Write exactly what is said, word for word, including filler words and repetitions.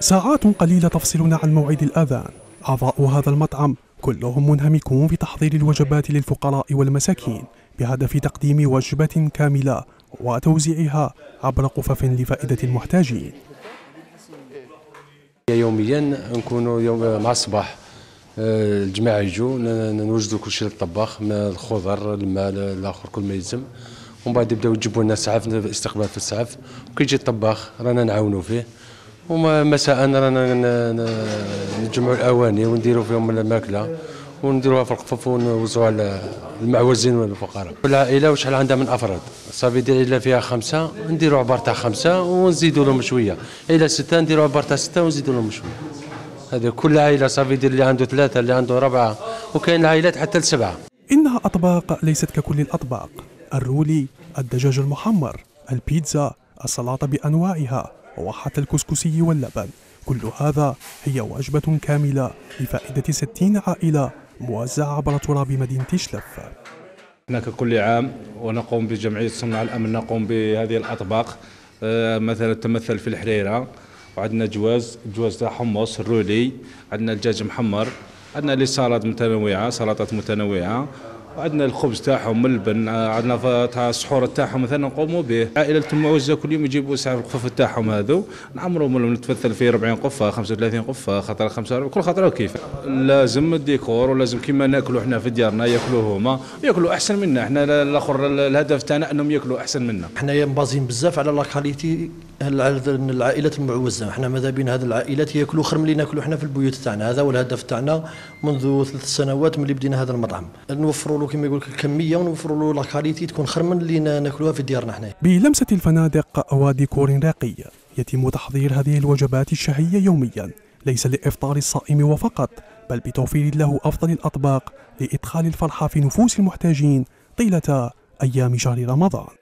ساعات قليلة تفصلنا عن موعد الأذان. أعضاء هذا المطعم كلهم منهمكون في تحضير الوجبات للفقراء والمساكين بهدف تقديم وجبة كاملة وتوزيعها عبر قفف لفائدة المحتاجين. يوميا نكونوا يوم مع الصباح الجماعة يجوا نوجدوا كل شيء للطباخ، الخضر، الماء، الآخر، كل ما يلزم. ومن بعد يبداو يجيبوا لنا السعف، استقبال في السعف، وكي يجي الطباخ رانا نعاونوا فيه. ومساء رانا نجمعوا الاواني ونديروا فيهم الماكله ونديروها في القفف ونوزعوها على المعوزين والفقراء. العائله وشحال عندها من افراد؟ صافي ديال العائله فيها خمسه، نديروا عبار تاع خمسه ونزيدوا لهم شويه، الى سته نديروا عبار تاع سته ونزيدوا لهم شويه. هذا كل عائله صافي ديال اللي عنده ثلاثه، اللي عنده ربعه، وكاين العائلات حتى لسبعه. انها اطباق ليست ككل الاطباق، الرولي، الدجاج المحمر، البيتزا، السلطه بانواعها، وحتى الكسكسي واللبن، كل هذا هي وجبة كاملة لفائدة ستين عائلة موزعة عبر تراب مدينة الشلف. احنا ككل عام ونقوم بجمعية صناع الأمن نقوم بهذه الأطباق، مثلا تمثل في الحريرة، وعندنا جواز جواز تاع حمص الرولي، عندنا الدجاج محمر، عندنا لي سلطات متنوعة سلطات متنوعة، عندنا الخبز تاعهم واللبن، عندنا تاع السحور تاعهم مثلا نقوموا به. عائله المعوزه كل يوم يجيبوا سعر القفف تاعهم هذو نعمرهم لهم، نتفثل فيه أربعين قفه، خمسة وثلاثين قفه، خطره خمسة وأربعين، كل خطره كيف. لازم الديكور ولازم كيما ناكلوا احنا في ديارنا ياكلوا هما، ياكلوا احسن منا احنا. الاخر الهدف تاعنا انهم ياكلوا احسن منا. احنا مبازين بزاف على لاكاليتي العائلات المعوزه، احنا ماذا بين هذه العائلات ياكلوا خير من اللي ناكلوا احنا في البيوت تاعنا. هذا هو الهدف تاعنا منذ ثلاث سنوات ملي بدينا هذا المطعم، نوفروا له كما يقول لك الكميه ونوفروا له لاكاليتي تكون خير من اللي ناكلوها في ديارنا حنا. بلمسه الفنادق وديكور راقي يتم تحضير هذه الوجبات الشهيه يوميا، ليس لافطار الصائم وفقط، بل بتوفير له افضل الاطباق لادخال الفرحه في نفوس المحتاجين طيله ايام شهر رمضان.